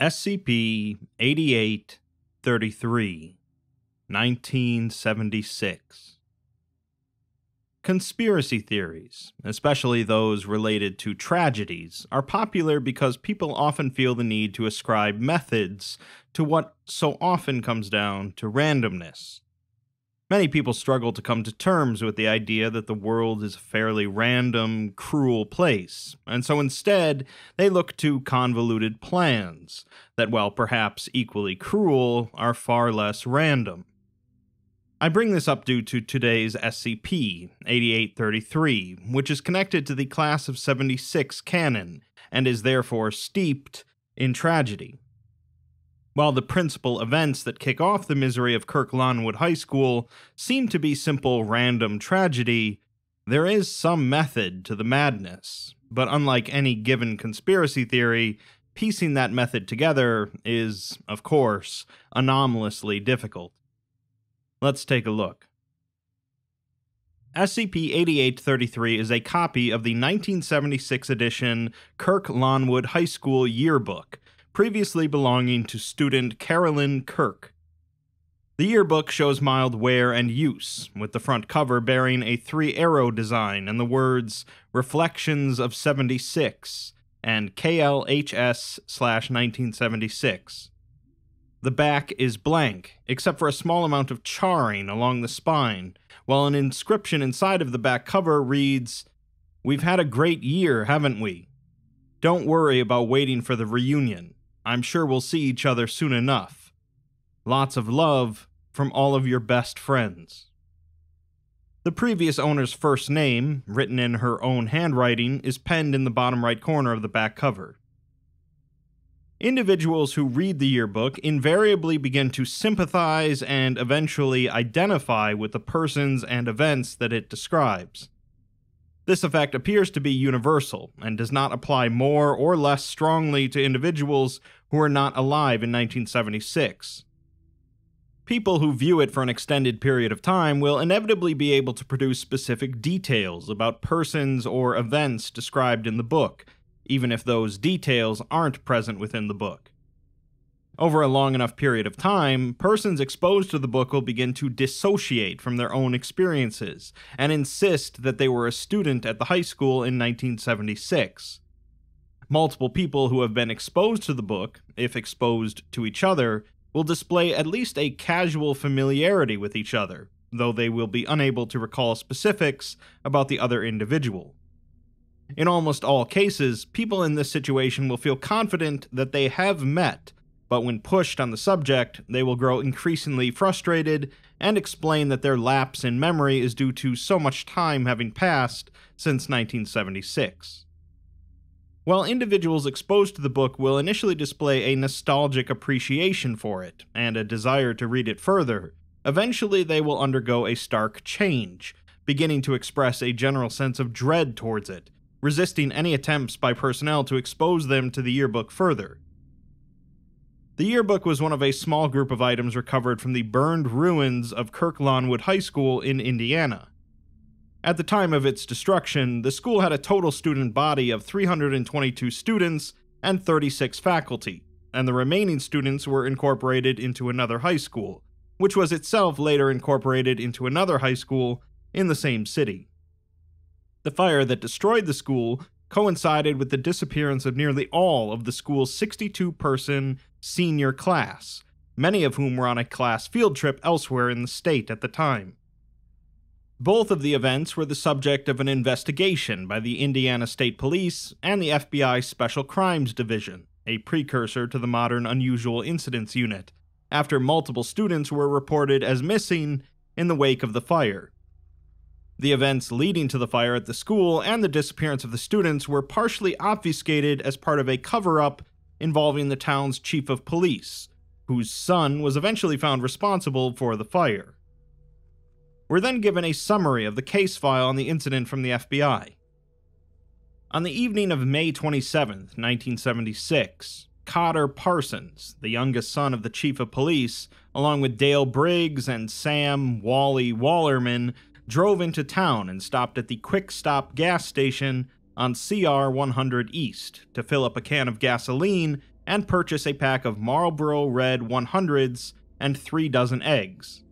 SCP-8833, 1976. Conspiracy theories, especially those related to tragedies, are popular because people often feel the need to ascribe methods to what so often comes down to randomness. Many people struggle to come to terms with the idea that the world is a fairly random, cruel place, and so instead, they look to convoluted plans that, while perhaps equally cruel, are far less random. I bring this up due to today's SCP-8833, which is connected to the Class of 76 canon, and is therefore steeped in tragedy. While the principal events that kick off the misery of Kirklawnwood High School seem to be simple random tragedy, there is some method to the madness, but unlike any given conspiracy theory, piecing that method together is, of course, anomalously difficult. Let's take a look. SCP-8833 is a copy of the 1976 edition Kirklawnwood High School yearbook, previously belonging to student Carolyn Kirk. The yearbook shows mild wear and use, with the front cover bearing a three-arrow design and the words Reflections of 76 and KLHS/1976. The back is blank, except for a small amount of charring along the spine, while an inscription inside of the back cover reads, "We've had a great year, haven't we? Don't worry about waiting for the reunion. I'm sure we'll see each other soon enough. Lots of love from all of your best friends." The previous owner's first name, written in her own handwriting, is penned in the bottom right corner of the back cover. Individuals who read the yearbook invariably begin to sympathize and eventually identify with the persons and events that it describes. This effect appears to be universal and does not apply more or less strongly to individuals who are not alive in 1976. People who view it for an extended period of time will inevitably be able to produce specific details about persons or events described in the book, even if those details aren't present within the book. Over a long enough period of time, persons exposed to the book will begin to dissociate from their own experiences and insist that they were a student at the high school in 1976. Multiple people who have been exposed to the book, if exposed to each other, will display at least a casual familiarity with each other, though they will be unable to recall specifics about the other individual. In almost all cases, people in this situation will feel confident that they have met, but when pushed on the subject, they will grow increasingly frustrated and explain that their lapse in memory is due to so much time having passed since 1976. While individuals exposed to the book will initially display a nostalgic appreciation for it and a desire to read it further, eventually they will undergo a stark change, beginning to express a general sense of dread towards it, resisting any attempts by personnel to expose them to the yearbook further. The yearbook was one of a small group of items recovered from the burned ruins of Kirklawnwood High School in Indiana. At the time of its destruction, the school had a total student body of 322 students and 36 faculty, and the remaining students were incorporated into another high school, which was itself later incorporated into another high school in the same city. The fire that destroyed the school coincided with the disappearance of nearly all of the school's 62-person senior class, many of whom were on a class field trip elsewhere in the state at the time. Both of the events were the subject of an investigation by the Indiana State Police and the FBI Special Crimes Division, a precursor to the modern Unusual Incidents Unit, after multiple students were reported as missing in the wake of the fire. The events leading to the fire at the school and the disappearance of the students were partially obfuscated as part of a cover-up involving the town's chief of police, whose son was eventually found responsible for the fire. We're then given a summary of the case file on the incident from the FBI. On the evening of May 27, 1976, Cotter Parsons, the youngest son of the chief of police, along with Dale Briggs and Sam Wally Wallerman, drove into town and stopped at the Quick Stop gas station on CR 100 East to fill up a can of gasoline and purchase a pack of Marlboro Red 100s and 3 dozen eggs.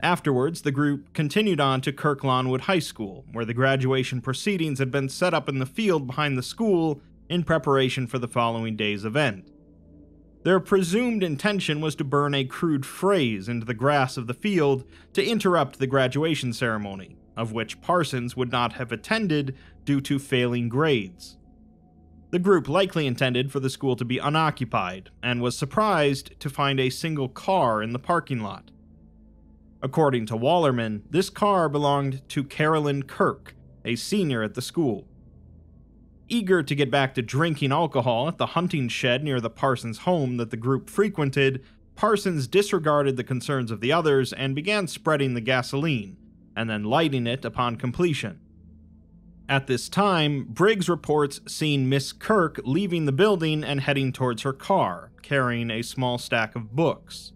Afterwards, the group continued on to Kirklawnwood High School, where the graduation proceedings had been set up in the field behind the school in preparation for the following day's event. Their presumed intention was to burn a crude phrase into the grass of the field to interrupt the graduation ceremony, of which Parsons would not have attended due to failing grades. The group likely intended for the school to be unoccupied, and was surprised to find a single car in the parking lot. According to Wallerman, this car belonged to Carolyn Kirk, a senior at the school. Eager to get back to drinking alcohol at the hunting shed near the Parsons home that the group frequented, Parsons disregarded the concerns of the others and began spreading the gasoline, and then lighting it upon completion. At this time, Briggs reports seeing Miss Kirk leaving the building and heading towards her car, carrying a small stack of books.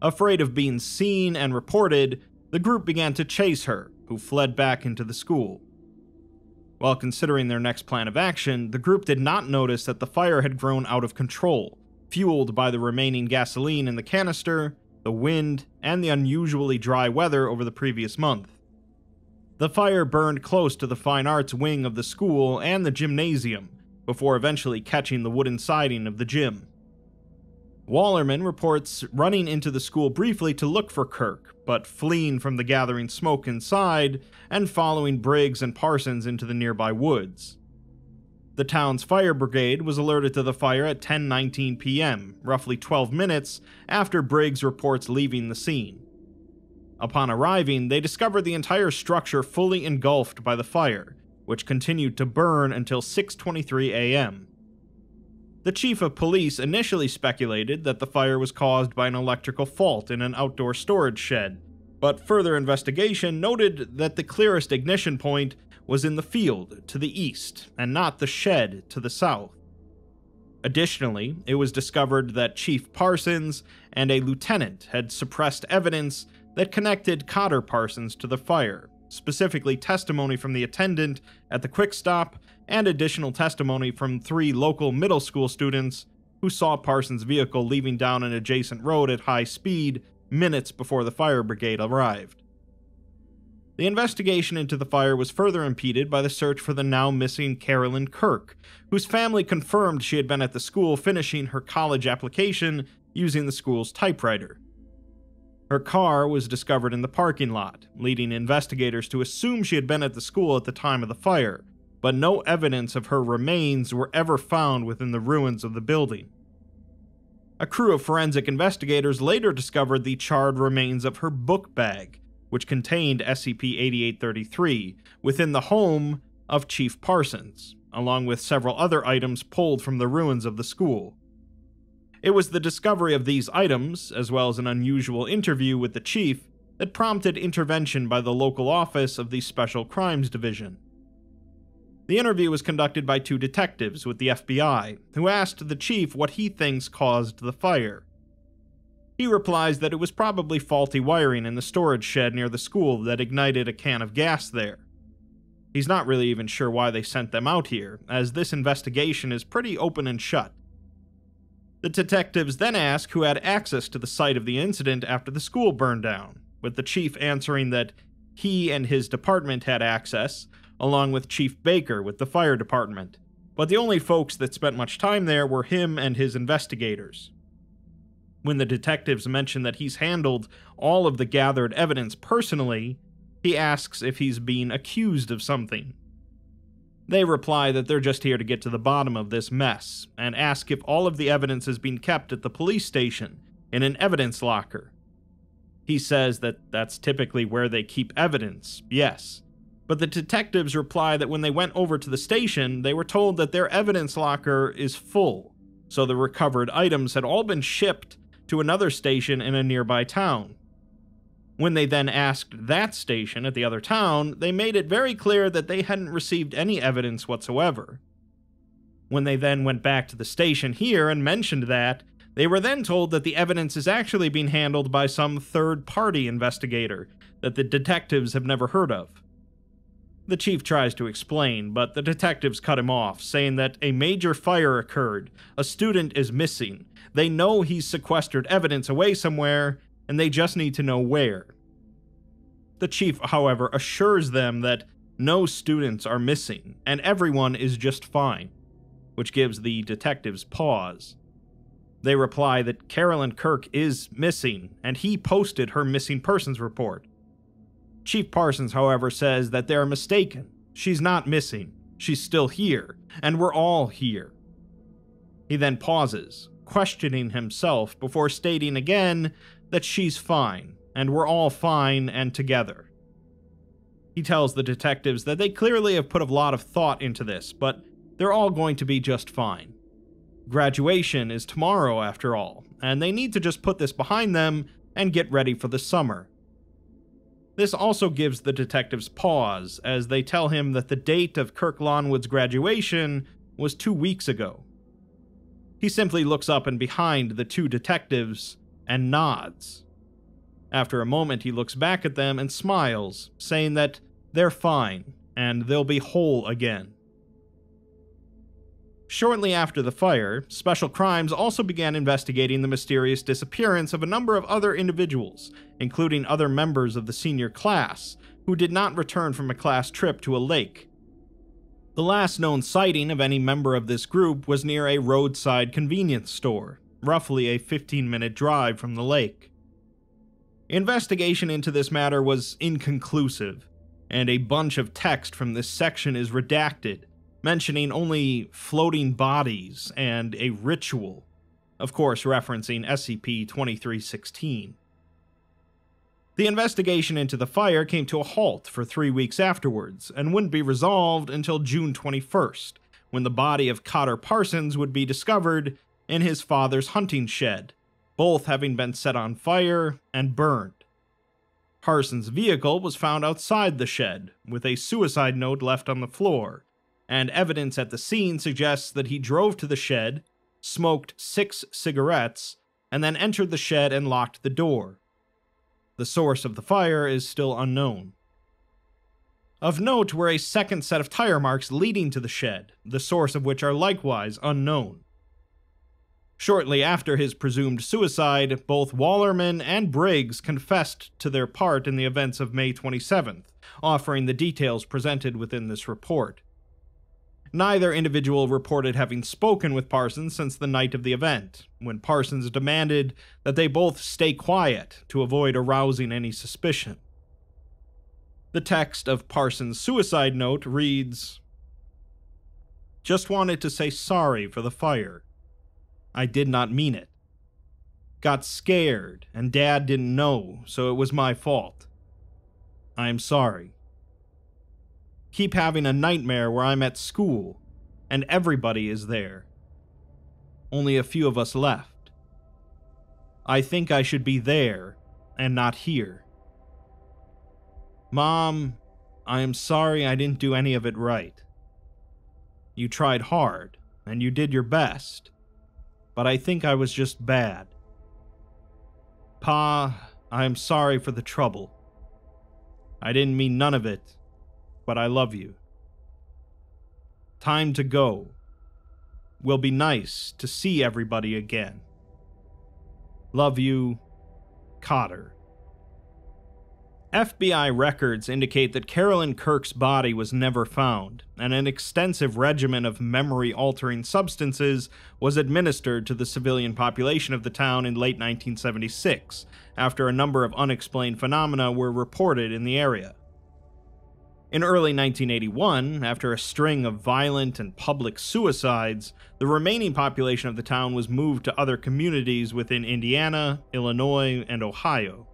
Afraid of being seen and reported, the group began to chase her, who fled back into the school. While considering their next plan of action, the group did not notice that the fire had grown out of control, fueled by the remaining gasoline in the canister, the wind, and the unusually dry weather over the previous month. The fire burned close to the fine arts wing of the school and the gymnasium, before eventually catching the wooden siding of the gym. Wallerman reports running into the school briefly to look for Kirk, but fleeing from the gathering smoke inside and following Briggs and Parsons into the nearby woods. The town's fire brigade was alerted to the fire at 10:19 p.m., roughly 12 minutes after Briggs reports leaving the scene. Upon arriving, they discovered the entire structure fully engulfed by the fire, which continued to burn until 6:23 a.m. The chief of police initially speculated that the fire was caused by an electrical fault in an outdoor storage shed, but further investigation noted that the clearest ignition point was in the field to the east and not the shed to the south. Additionally, it was discovered that Chief Parsons and a lieutenant had suppressed evidence that connected Cotter Parsons to the fire, specifically testimony from the attendant at the Quick Stop and additional testimony from 3 local middle school students who saw Parsons' vehicle leaving down an adjacent road at high speed minutes before the fire brigade arrived. The investigation into the fire was further impeded by the search for the now missing Carolyn Kirk, whose family confirmed she had been at the school finishing her college application using the school's typewriter. Her car was discovered in the parking lot, leading investigators to assume she had been at the school at the time of the fire, but no evidence of her remains were ever found within the ruins of the building. A crew of forensic investigators later discovered the charred remains of her book bag, which contained SCP-8833, within the home of Chief Parsons, along with several other items pulled from the ruins of the school. It was the discovery of these items, as well as an unusual interview with the chief, that prompted intervention by the local office of the Special Crimes Division. The interview was conducted by 2 detectives with the FBI, who asked the chief what he thinks caused the fire. He replies that it was probably faulty wiring in the storage shed near the school that ignited a can of gas there. He's not really even sure why they sent them out here, as this investigation is pretty open and shut. The detectives then ask who had access to the site of the incident after the school burned down, with the chief answering that he and his department had access, along with Chief Baker with the fire department, but the only folks that spent much time there were him and his investigators. When the detectives mention that he's handled all of the gathered evidence personally, he asks if he's being accused of something. They reply that they're just here to get to the bottom of this mess, and ask if all of the evidence has been kept at the police station, in an evidence locker. He says that that's typically where they keep evidence, yes, but the detectives reply that when they went over to the station, they were told that their evidence locker is full, so the recovered items had all been shipped to another station in a nearby town. When they then asked that station at the other town, they made it very clear that they hadn't received any evidence whatsoever. When they then went back to the station here and mentioned that, they were then told that the evidence is actually being handled by some third-party investigator that the detectives have never heard of. The chief tries to explain, but the detectives cut him off, saying that a major fire occurred, a student is missing, they know he's sequestered evidence away somewhere, and they just need to know where. The chief, however, assures them that no students are missing, and everyone is just fine, which gives the detectives pause. They reply that Carolyn Kirk is missing, and he posted her missing persons report. Chief Parsons, however, says that they're mistaken. She's not missing. She's still here, and we're all here. He then pauses, questioning himself before stating again that she's fine, and we're all fine and together. He tells the detectives that they clearly have put a lot of thought into this, but they're all going to be just fine. Graduation is tomorrow, after all, and they need to just put this behind them and get ready for the summer. This also gives the detectives pause, as they tell him that the date of Kirklawnwood's graduation was 2 weeks ago. He simply looks up and behind the two detectives and nods. After a moment, he looks back at them and smiles, saying that they're fine and they'll be whole again. Shortly after the fire, Special Crimes also began investigating the mysterious disappearance of a number of other individuals, including other members of the senior class, who did not return from a class trip to a lake. The last known sighting of any member of this group was near a roadside convenience store, roughly a 15-minute drive from the lake. Investigation into this matter was inconclusive, and a bunch of text from this section is redacted, mentioning only floating bodies and a ritual, of course referencing SCP-2316. The investigation into the fire came to a halt for 3 weeks afterwards, and wouldn't be resolved until June 21st, when the body of Cotter Parsons would be discovered in his father's hunting shed, both having been set on fire and burned. Parsons' vehicle was found outside the shed, with a suicide note left on the floor, and evidence at the scene suggests that he drove to the shed, smoked 6 cigarettes, and then entered the shed and locked the door. The source of the fire is still unknown. Of note were a second set of tire marks leading to the shed, the source of which are likewise unknown. Shortly after his presumed suicide, both Wallerman and Briggs confessed to their part in the events of May 27th, offering the details presented within this report. Neither individual reported having spoken with Parsons since the night of the event, when Parsons demanded that they both stay quiet to avoid arousing any suspicion. The text of Parsons' suicide note reads, "Just wanted to say sorry for the fire. I did not mean it. Got scared, and Dad didn't know, so it was my fault. I'm sorry. Keep having a nightmare where I'm at school, and everybody is there. Only a few of us left. I think I should be there, and not here. Mom, I am sorry I didn't do any of it right. You tried hard, and you did your best, but I think I was just bad. Pa, I am sorry for the trouble. I didn't mean none of it, but I love you. Time to go. Will be nice to see everybody again. Love you, Cotter." FBI records indicate that Carolyn Kirk's body was never found, and an extensive regimen of memory-altering substances was administered to the civilian population of the town in late 1976, after a number of unexplained phenomena were reported in the area. In early 1981, after a string of violent and public suicides, the remaining population of the town was moved to other communities within Indiana, Illinois, and Ohio.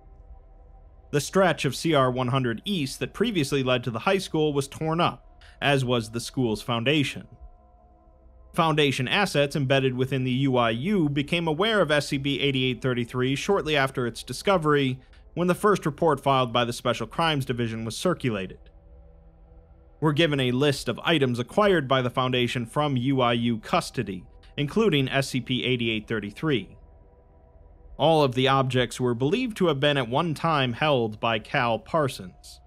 The stretch of CR 100 East that previously led to the high school was torn up, as was the school's foundation. Foundation assets embedded within the UIU became aware of SCP-8833 shortly after its discovery, when the first report filed by the Special Crimes Division was circulated. We're given a list of items acquired by the Foundation from UIU custody, including SCP-8833. All of the objects were believed to have been at one time held by Cal Parsons.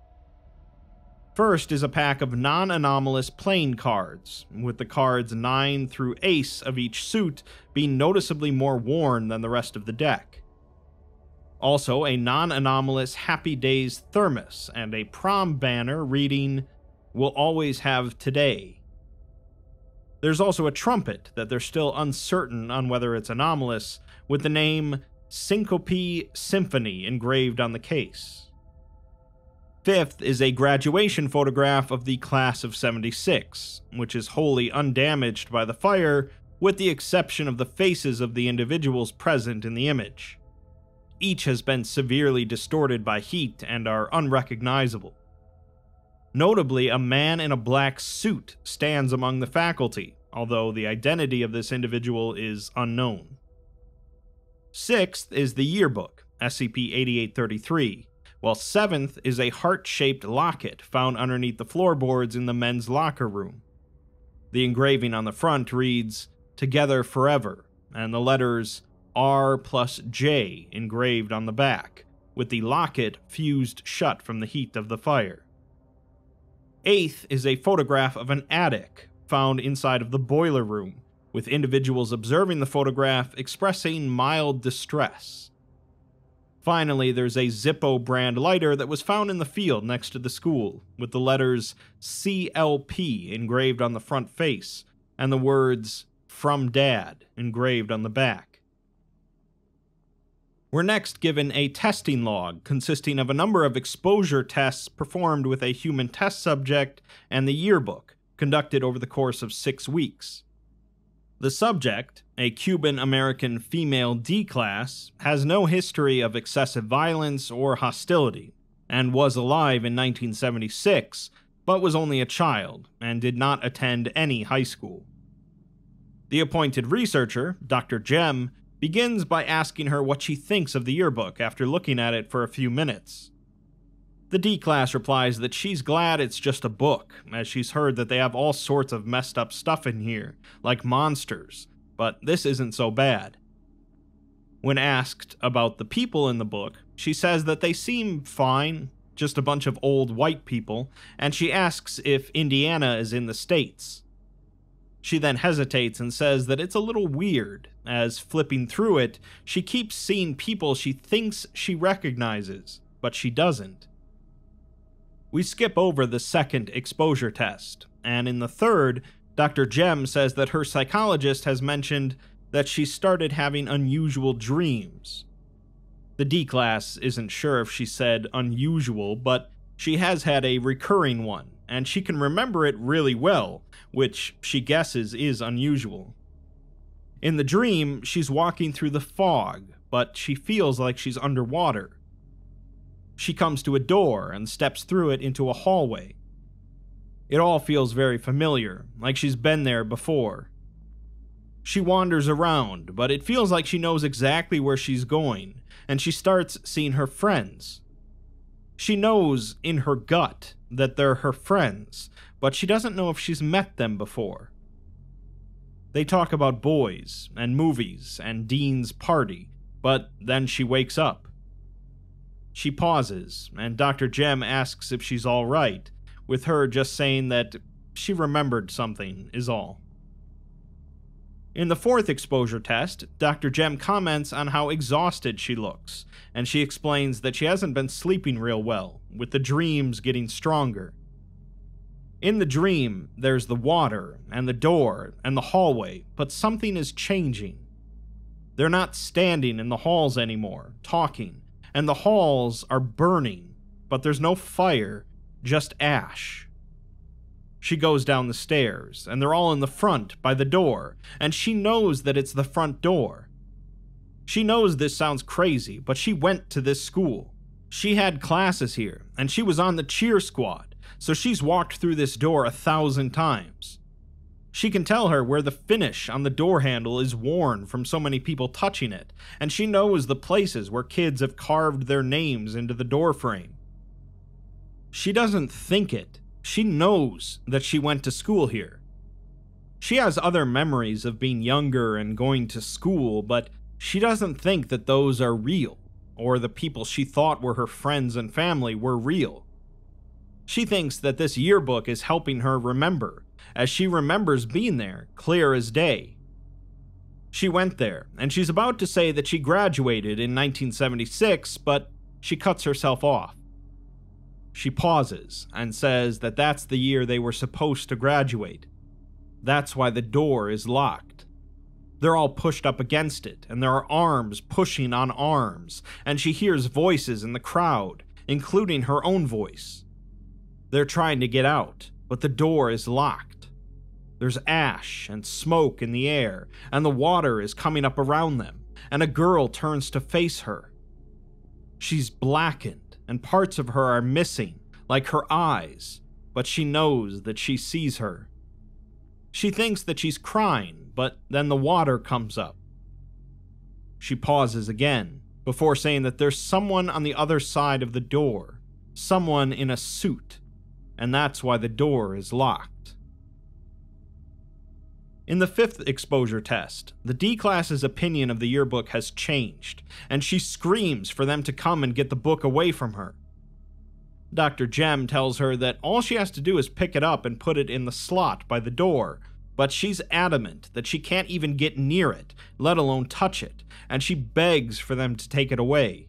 First is a pack of non-anomalous playing cards, with the cards 9 through Ace of each suit being noticeably more worn than the rest of the deck. Also, a non-anomalous Happy Days thermos and a prom banner reading, "We'll always have today." There's also a trumpet that they're still uncertain on whether it's anomalous, with the name Syncope Symphony engraved on the case. Fifth is a graduation photograph of the class of 76, which is wholly undamaged by the fire, with the exception of the faces of the individuals present in the image. Each has been severely distorted by heat and are unrecognizable. Notably, a man in a black suit stands among the faculty, although the identity of this individual is unknown. Sixth is the yearbook, SCP-8833, while seventh is a heart-shaped locket found underneath the floorboards in the men's locker room. The engraving on the front reads, "Together Forever," and the letters R+J engraved on the back, with the locket fused shut from the heat of the fire. Eighth is a photograph of an attic found inside of the boiler room, with individuals observing the photograph expressing mild distress. Finally, there's a Zippo brand lighter that was found in the field next to the school, with the letters CLP engraved on the front face, and the words "From Dad" engraved on the back. We're next given a testing log consisting of a number of exposure tests performed with a human test subject and the yearbook, conducted over the course of 6 weeks. The subject, a Cuban-American female D-class, has no history of excessive violence or hostility, and was alive in 1976, but was only a child and did not attend any high school. The appointed researcher, Dr. Jem, begins by asking her what she thinks of the yearbook after looking at it for a few minutes. The D-class replies that she's glad it's just a book, as she's heard that they have all sorts of messed up stuff in here, like monsters, but this isn't so bad. When asked about the people in the book, she says that they seem fine, just a bunch of old white people, and she asks if Indiana is in the States. She then hesitates and says that it's a little weird, as flipping through it, she keeps seeing people she thinks she recognizes, but she doesn't. We skip over the second exposure test, and in the third, Dr. Jem says that her psychologist has mentioned that she started having unusual dreams. The D-class isn't sure if she said unusual, but she has had a recurring one, and she can remember it really well, which she guesses is unusual. In the dream, she's walking through the fog, but she feels like she's underwater. She comes to a door and steps through it into a hallway. It all feels very familiar, like she's been there before. She wanders around, but it feels like she knows exactly where she's going, and she starts seeing her friends. She knows in her gut that they're her friends, but she doesn't know if she's met them before. They talk about boys and movies and Dean's party, but then she wakes up. She pauses, and Dr. Jem asks if she's all right, with her just saying that she remembered something is all. In the fourth exposure test, Dr. Jem comments on how exhausted she looks, and she explains that she hasn't been sleeping real well, with the dreams getting stronger. In the dream, there's the water, and the door, and the hallway, but something is changing. They're not standing in the halls anymore, talking, and the halls are burning, but there's no fire, just ash. She goes down the stairs, and they're all in the front by the door, and she knows that it's the front door. She knows this sounds crazy, but she went to this school. She had classes here, and she was on the cheer squad, so she's walked through this door 1,000 times. She can tell her where the finish on the door handle is worn from so many people touching it, and she knows the places where kids have carved their names into the doorframe. She doesn't think it. She knows that she went to school here. She has other memories of being younger and going to school, but she doesn't think that those are real, or the people she thought were her friends and family were real. She thinks that this yearbook is helping her remember, as she remembers being there, clear as day. She went there, and she's about to say that she graduated in 1976, but she cuts herself off. She pauses and says that that's the year they were supposed to graduate. That's why the door is locked. They're all pushed up against it, and there are arms pushing on arms, and she hears voices in the crowd, including her own voice. They're trying to get out, but the door is locked. There's ash and smoke in the air, and the water is coming up around them, and a girl turns to face her. She's blackened, and parts of her are missing, like her eyes, but she knows that she sees her. She thinks that she's crying, but then the water comes up. She pauses again, before saying that there's someone on the other side of the door, someone in a suit, and that's why the door is locked. In the fifth exposure test, the D-class's opinion of the yearbook has changed, and she screams for them to come and get the book away from her. Dr. Jem tells her that all she has to do is pick it up and put it in the slot by the door, but she's adamant that she can't even get near it, let alone touch it, and she begs for them to take it away.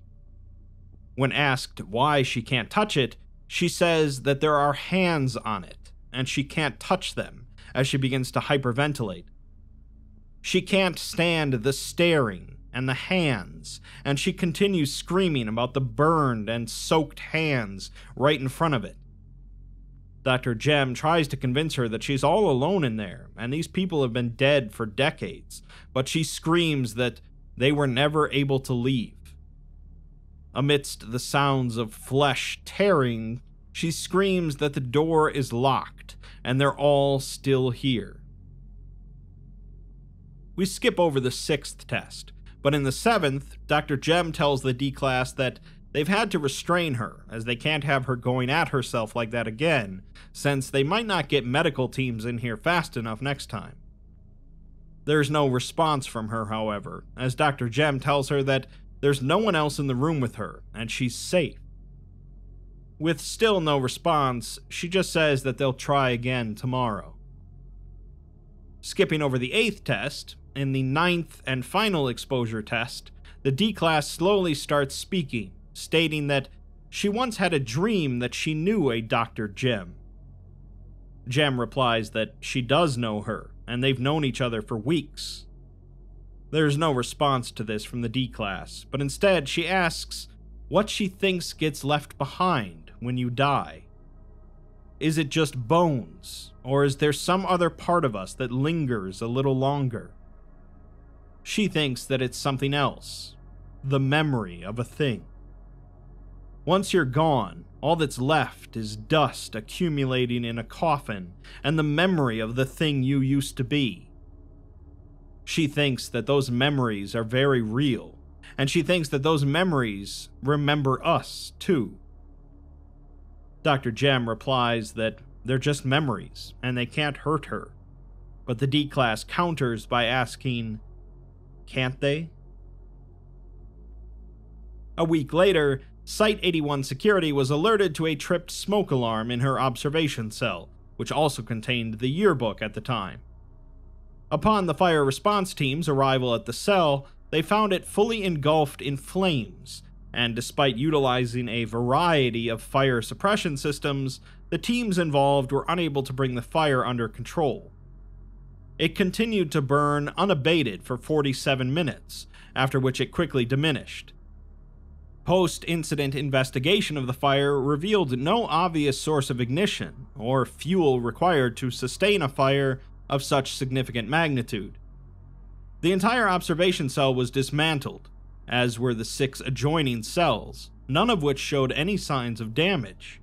When asked why she can't touch it, she says that there are hands on it, and she can't touch them, as she begins to hyperventilate. She can't stand the staring and the hands, and she continues screaming about the burned and soaked hands right in front of it. Dr. Jem tries to convince her that she's all alone in there, and these people have been dead for decades, but she screams that they were never able to leave. Amidst the sounds of flesh tearing, she screams that the door is locked, and they're all still here. We skip over the sixth test, but in the seventh, Dr. Jem tells the D-class that they've had to restrain her, as they can't have her going at herself like that again, since they might not get medical teams in here fast enough next time. There's no response from her, however, as Dr. Jem tells her that there's no one else in the room with her, and she's safe. With still no response, she just says that they'll try again tomorrow. Skipping over the eighth test, in the ninth and final exposure test, the D-class slowly starts speaking, stating that she once had a dream that she knew a Dr. Jem. Jem replies that she does know her, and they've known each other for weeks. There's no response to this from the D-class, but instead she asks what she thinks gets left behind when you die. Is it just bones, or is there some other part of us that lingers a little longer? She thinks that it's something else, the memory of a thing. Once you're gone, all that's left is dust accumulating in a coffin and the memory of the thing you used to be. She thinks that those memories are very real, and she thinks that those memories remember us, too. Dr. Jem replies that they're just memories, and they can't hurt her. But the D-class counters by asking, can't they? A week later, Site 81 security was alerted to a tripped smoke alarm in her observation cell, which also contained the yearbook at the time. Upon the fire response team's arrival at the cell, they found it fully engulfed in flames, and despite utilizing a variety of fire suppression systems, the teams involved were unable to bring the fire under control. It continued to burn unabated for 47 minutes, after which it quickly diminished. Post-incident investigation of the fire revealed no obvious source of ignition or fuel required to sustain a fire of such significant magnitude. The entire observation cell was dismantled, as were the 6 adjoining cells, none of which showed any signs of damage.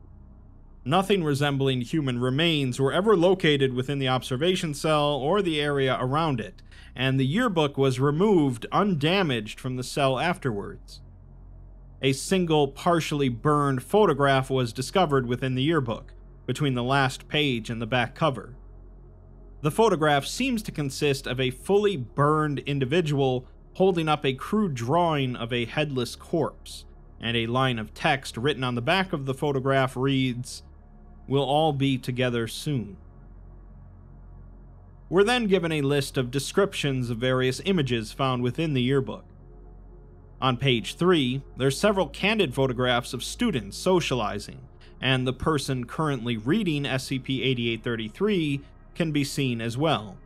Nothing resembling human remains were ever located within the observation cell or the area around it, and the yearbook was removed undamaged from the cell afterwards. A single partially burned photograph was discovered within the yearbook, between the last page and the back cover. The photograph seems to consist of a fully burned individual holding up a crude drawing of a headless corpse, and a line of text written on the back of the photograph reads, We'll all be together soon. We're then given a list of descriptions of various images found within the yearbook. On page 3, there's several candid photographs of students socializing, and the person currently reading SCP-8833 can be seen as well.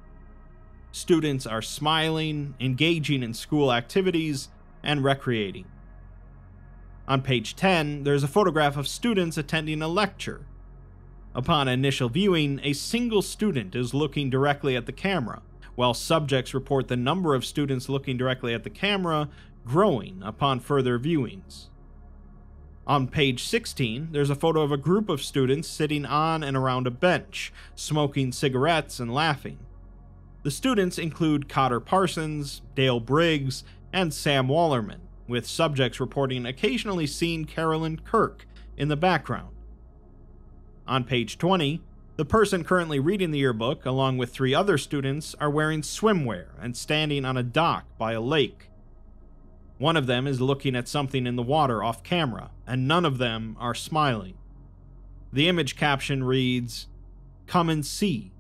Students are smiling, engaging in school activities, and recreating. On page 10, there's a photograph of students attending a lecture. Upon initial viewing, a single student is looking directly at the camera, while subjects report the number of students looking directly at the camera growing upon further viewings. On page 16, there's a photo of a group of students sitting on and around a bench, smoking cigarettes and laughing. The students include Cotter Parsons, Dale Briggs, and Sam Wallerman, with subjects reporting occasionally seeing Carolyn Kirk in the background. On page 20, the person currently reading the yearbook, along with 3 other students, are wearing swimwear and standing on a dock by a lake. One of them is looking at something in the water off camera, and none of them are smiling. The image caption reads, "Come and see."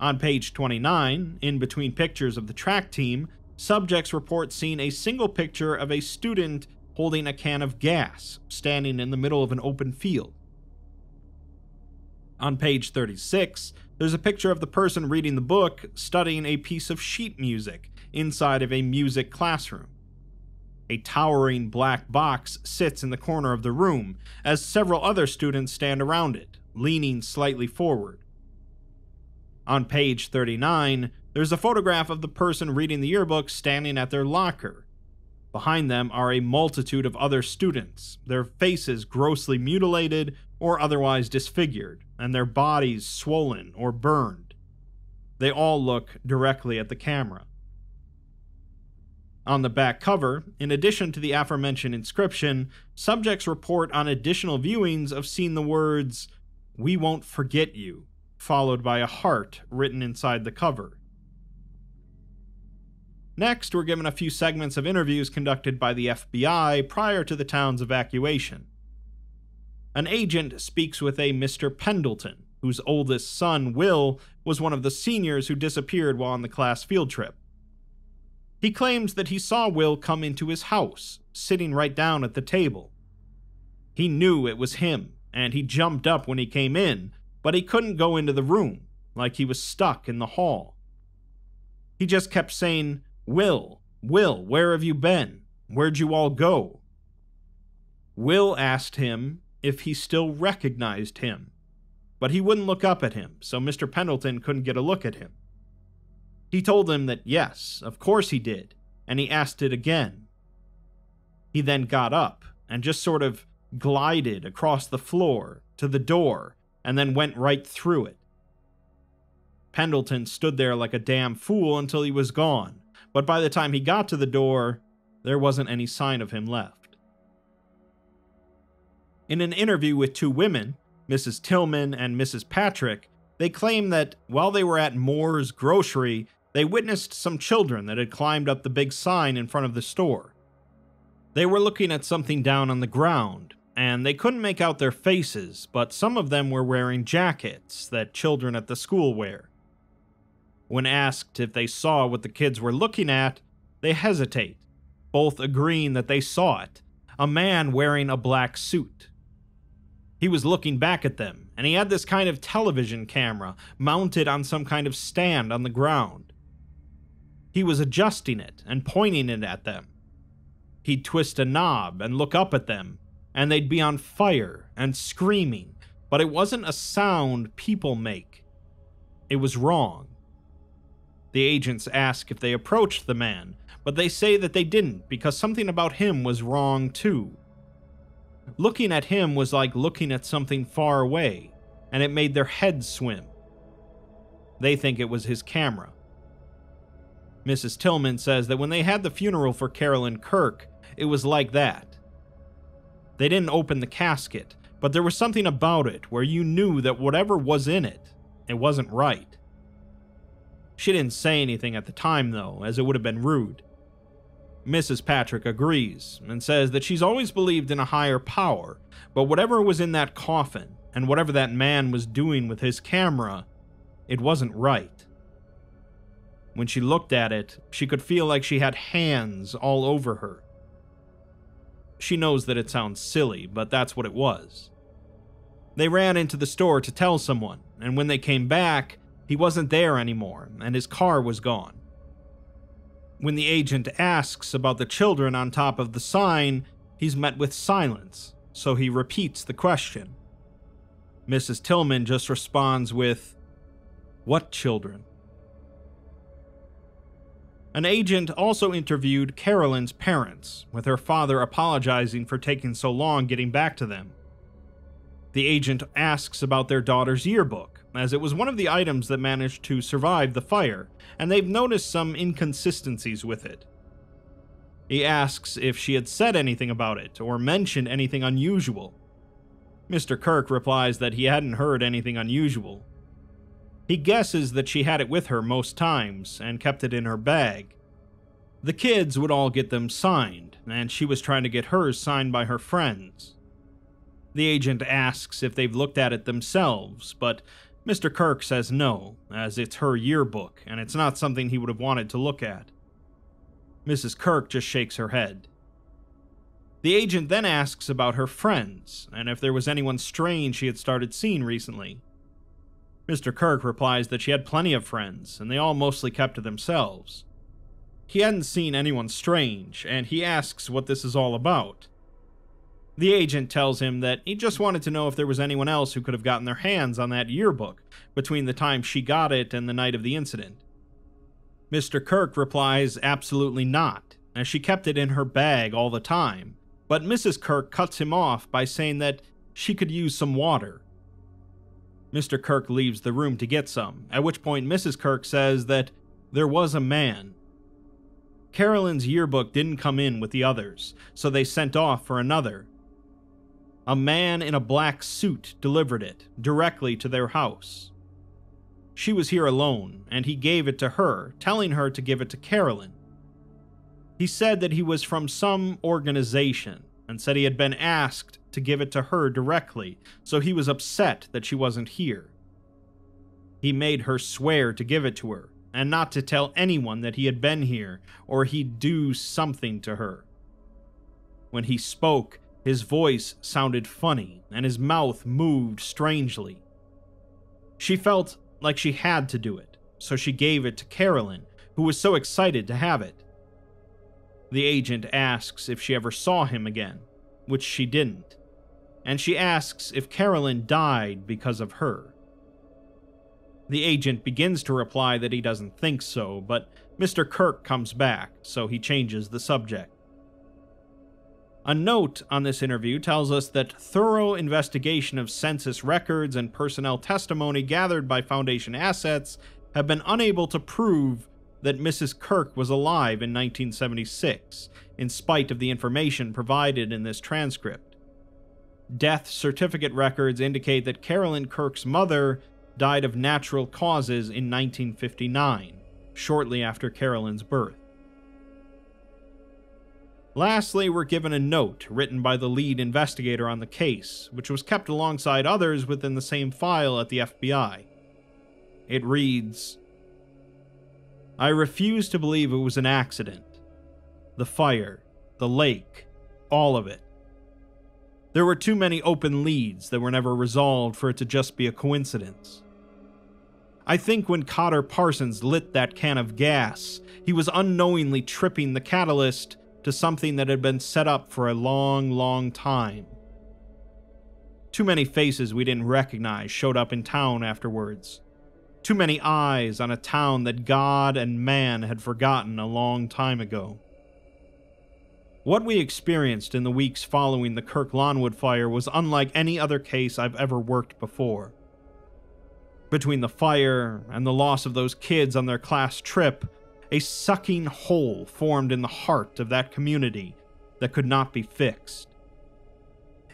On page 29, in between pictures of the track team, subjects report seeing a single picture of a student holding a can of gas, standing in the middle of an open field. On page 36, there's a picture of the person reading the book studying a piece of sheet music inside of a music classroom. A towering black box sits in the corner of the room as several other students stand around it, leaning slightly forward. On page 39, there's a photograph of the person reading the yearbook standing at their locker. Behind them are a multitude of other students, their faces grossly mutilated or otherwise disfigured, and their bodies swollen or burned. They all look directly at the camera. On the back cover, in addition to the aforementioned inscription, subjects report on additional viewings of seeing the words, "We won't forget you," followed by a heart written inside the cover. Next, we're given a few segments of interviews conducted by the FBI prior to the town's evacuation. An agent speaks with a Mr. Pendleton, whose oldest son, Will, was one of the seniors who disappeared while on the class field trip. He claims that he saw Will come into his house, sitting right down at the table. He knew it was him, and he jumped up when he came in, but he couldn't go into the room, like he was stuck in the hall. He just kept saying, Will, where have you been? Where'd you all go?" Will asked him if he still recognized him, but he wouldn't look up at him, so Mr. Pendleton couldn't get a look at him. He told him that yes, of course he did, and he asked it again. He then got up and just sort of glided across the floor to the door and then went right through it. Pendleton stood there like a damn fool until he was gone, but by the time he got to the door, there wasn't any sign of him left. In an interview with 2 women, Mrs. Tillman and Mrs. Patrick, they claim that while they were at Moore's Grocery, they witnessed some children that had climbed up the big sign in front of the store. They were looking at something down on the ground, and they couldn't make out their faces, but some of them were wearing jackets that children at the school wear. When asked if they saw what the kids were looking at, they hesitate, both agreeing that they saw it, a man wearing a black suit. He was looking back at them, and he had this kind of television camera mounted on some kind of stand on the ground. He was adjusting it and pointing it at them. He'd twist a knob and look up at them, and they'd be on fire and screaming, but it wasn't a sound people make. It was wrong. The agents ask if they approached the man, but they say that they didn't because something about him was wrong too. Looking at him was like looking at something far away, and it made their heads swim. They think it was his camera. Mrs. Tillman says that when they had the funeral for Carolyn Kirk, it was like that. They didn't open the casket, but there was something about it where you knew that whatever was in it, it wasn't right. She didn't say anything at the time, though, as it would have been rude. Mrs. Patrick agrees and says that she's always believed in a higher power, but whatever was in that coffin and whatever that man was doing with his camera, it wasn't right. When she looked at it, she could feel like she had hands all over her. She knows that it sounds silly, but that's what it was. They ran into the store to tell someone, and when they came back, he wasn't there anymore, and his car was gone. When the agent asks about the children on top of the sign, he's met with silence, so he repeats the question. Mrs. Tillman just responds with, "What children?" An agent also interviewed Carolyn's parents, with her father apologizing for taking so long getting back to them. The agent asks about their daughter's yearbook, as it was one of the items that managed to survive the fire, and they've noticed some inconsistencies with it. He asks if she had said anything about it or mentioned anything unusual. Mr. Kirk replies that he hadn't heard anything unusual. He guesses that she had it with her most times and kept it in her bag. The kids would all get them signed, and she was trying to get hers signed by her friends. The agent asks if they've looked at it themselves, but Mr. Kirk says no, as it's her yearbook, and it's not something he would have wanted to look at. Mrs. Kirk just shakes her head. The agent then asks about her friends, and if there was anyone strange she had started seeing recently. Mr. Kirk replies that she had plenty of friends, and they all mostly kept to themselves. He hadn't seen anyone strange, and he asks what this is all about. The agent tells him that he just wanted to know if there was anyone else who could have gotten their hands on that yearbook between the time she got it and the night of the incident. Mr. Kirk replies absolutely not, as she kept it in her bag all the time, but Mrs. Kirk cuts him off by saying that she could use some water. Mr. Kirk leaves the room to get some, at which point Mrs. Kirk says that there was a man. Carolyn's yearbook didn't come in with the others, so they sent off for another. A man in a black suit delivered it directly to their house. She was here alone, and he gave it to her, telling her to give it to Carolyn. He said that he was from some organization, and said he had been asked to give it to her directly, so he was upset that she wasn't here. He made her swear to give it to her, and not to tell anyone that he had been here, or he'd do something to her. When he spoke, his voice sounded funny, and his mouth moved strangely. She felt like she had to do it, so she gave it to Carolyn, who was so excited to have it. The agent asks if she ever saw him again, which she didn't, and she asks if Carolyn died because of her. The agent begins to reply that he doesn't think so, but Mr. Kirk comes back, so he changes the subject. A note on this interview tells us that thorough investigation of census records and personnel testimony gathered by Foundation assets have been unable to prove that Mrs. Kirk was alive in 1976, in spite of the information provided in this transcript. Death certificate records indicate that Carolyn Kirk's mother died of natural causes in 1959, shortly after Carolyn's birth. Lastly, we're given a note written by the lead investigator on the case, which was kept alongside others within the same file at the FBI. It reads, "I refuse to believe it was an accident. The fire, the lake, all of it. There were too many open leads that were never resolved for it to just be a coincidence. I think when Cotter Parsons lit that can of gas, he was unknowingly tripping the catalyst to something that had been set up for a long, long time. Too many faces we didn't recognize showed up in town afterwards. Too many eyes on a town that God and man had forgotten a long time ago. What we experienced in the weeks following the Kirklawnwood fire was unlike any other case I've ever worked before. Between the fire and the loss of those kids on their class trip, a sucking hole formed in the heart of that community that could not be fixed.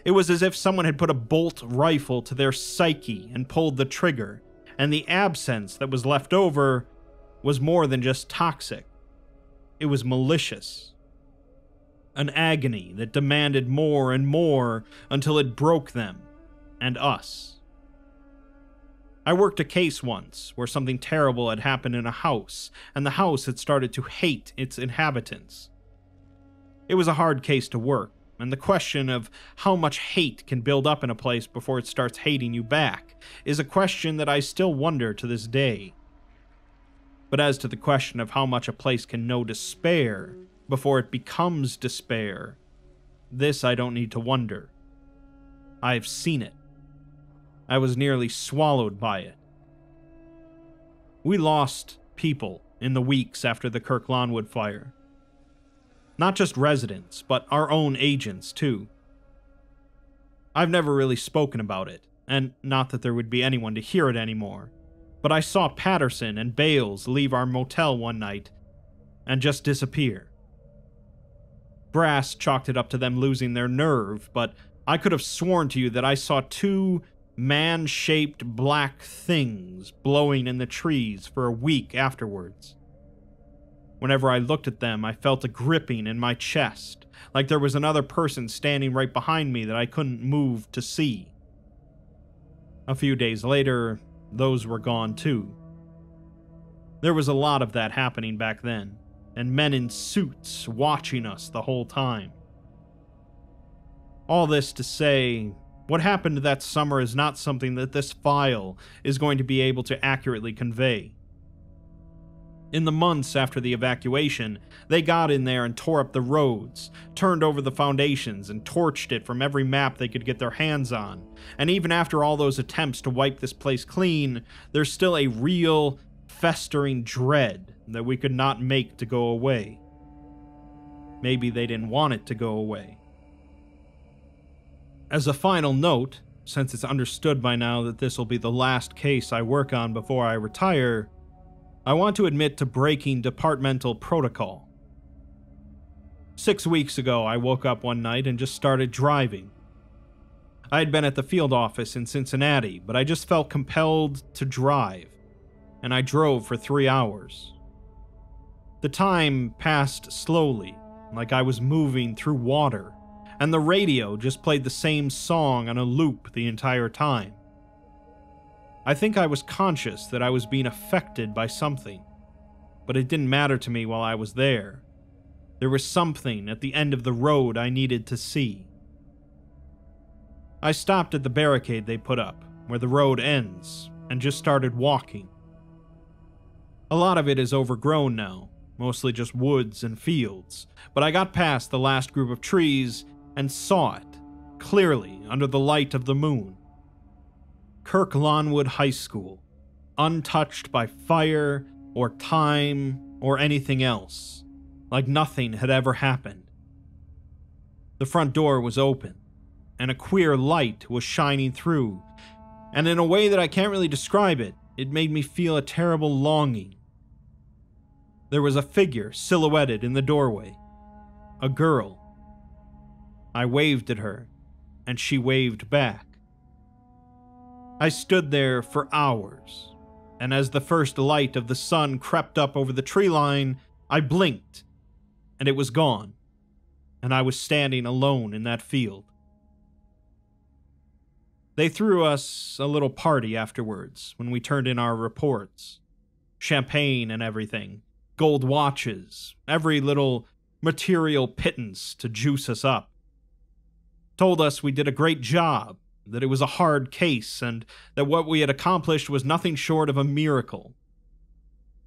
It was as if someone had put a bolt rifle to their psyche and pulled the trigger, and the absence that was left over was more than just toxic. It was malicious, an agony that demanded more and more until it broke them, and us. I worked a case once where something terrible had happened in a house, and the house had started to hate its inhabitants. It was a hard case to work, and the question of how much hate can build up in a place before it starts hating you back is a question that I still wonder to this day. But as to the question of how much a place can know despair before it becomes despair, this I don't need to wonder. I've seen it. I was nearly swallowed by it. We lost people in the weeks after the Kirklawnwood fire. Not just residents, but our own agents, too. I've never really spoken about it, and not that there would be anyone to hear it anymore, but I saw Patterson and Bales leave our motel one night and just disappear. Brass chalked it up to them losing their nerve, but I could have sworn to you that I saw two man-shaped black things blowing in the trees for a week afterwards. Whenever I looked at them, I felt a gripping in my chest, like there was another person standing right behind me that I couldn't move to see. A few days later, those were gone too. There was a lot of that happening back then, and men in suits watching us the whole time. All this to say, what happened that summer is not something that this file is going to be able to accurately convey. In the months after the evacuation, they got in there and tore up the roads, turned over the foundations, and torched it from every map they could get their hands on. And even after all those attempts to wipe this place clean, there's still a real, festering dread that we could not make to go away. Maybe they didn't want it to go away. As a final note, since it's understood by now that this will be the last case I work on before I retire, I want to admit to breaking departmental protocol. 6 weeks ago, I woke up one night and just started driving. I had been at the field office in Cincinnati, but I just felt compelled to drive, and I drove for 3 hours. The time passed slowly, like I was moving through water, and the radio just played the same song on a loop the entire time. I think I was conscious that I was being affected by something, but it didn't matter to me while I was there. There was something at the end of the road I needed to see. I stopped at the barricade they put up, where the road ends, and just started walking. A lot of it is overgrown now, mostly just woods and fields, but I got past the last group of trees and saw it, clearly under the light of the moon. Kirklawnwood High School, untouched by fire or time or anything else, like nothing had ever happened. The front door was open, and a queer light was shining through, and in a way that I can't really describe it, it made me feel a terrible longing. There was a figure silhouetted in the doorway, a girl. I waved at her, and she waved back. I stood there for hours, and as the first light of the sun crept up over the tree line, I blinked, and it was gone, and I was standing alone in that field. They threw us a little party afterwards when we turned in our reports. Champagne and everything, gold watches, every little material pittance to juice us up. Told us we did a great job, that it was a hard case, and that what we had accomplished was nothing short of a miracle.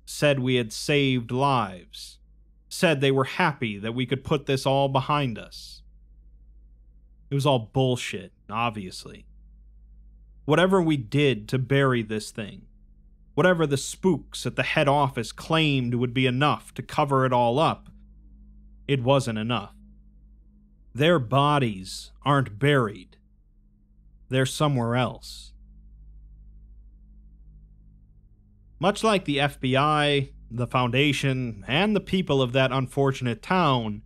Said we had saved lives. Said they were happy that we could put this all behind us. It was all bullshit, obviously. Whatever we did to bury this thing, whatever the spooks at the head office claimed would be enough to cover it all up, it wasn't enough. Their bodies aren't buried. They're somewhere else. Much like the FBI, the Foundation, and the people of that unfortunate town,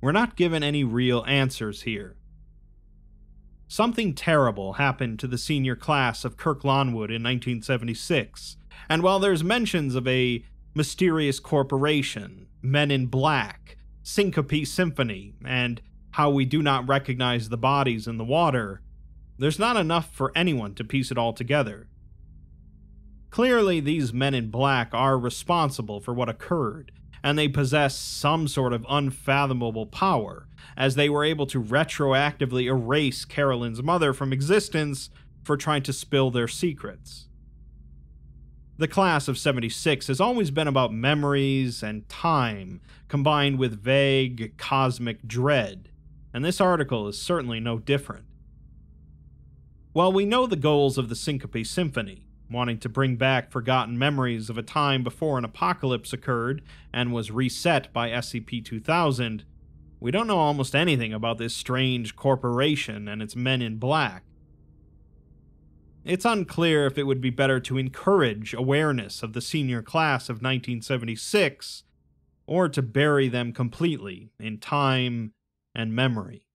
we're not given any real answers here. Something terrible happened to the senior class of Kirklawnwood in 1976, and while there's mentions of a mysterious corporation, men in black, Syncope Symphony and how we do not recognize the bodies in the water, there's not enough for anyone to piece it all together. Clearly, these men in black are responsible for what occurred, and they possess some sort of unfathomable power, as they were able to retroactively erase Carolyn's mother from existence for trying to spill their secrets. The class of 76 has always been about memories and time, combined with vague cosmic dread, and this article is certainly no different. While we know the goals of the Syncope Symphony, wanting to bring back forgotten memories of a time before an apocalypse occurred and was reset by SCP-2000, we don't know almost anything about this strange corporation and its men in black. It's unclear if it would be better to encourage awareness of the senior class of 1976 or to bury them completely in time and memory.